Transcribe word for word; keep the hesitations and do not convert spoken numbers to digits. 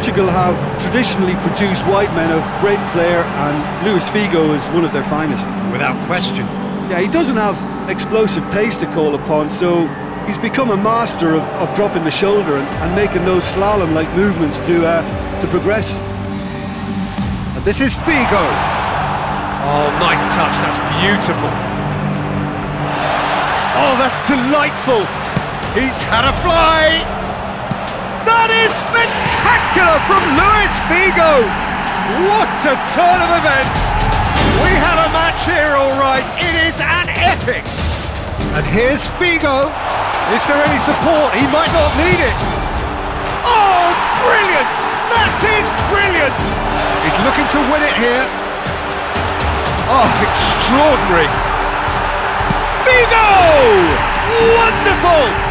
Portugal have traditionally produced wide men of great flair, and Luis Figo is one of their finest. Without question. Yeah, he doesn't have explosive pace to call upon, so he's become a master of, of dropping the shoulder and, and making those slalom-like movements to, uh, to progress. And this is Figo. Oh, nice touch, that's beautiful. Oh, that's delightful. He's had a fly. That is spectacular from Luis Figo. What a turn of events. We have a match here, all right. It is an epic. And here's Figo. Is there any support? He might not need it. Oh, brilliant! That is brilliant! He's looking to win it here. Oh, extraordinary! Figo! Wonderful!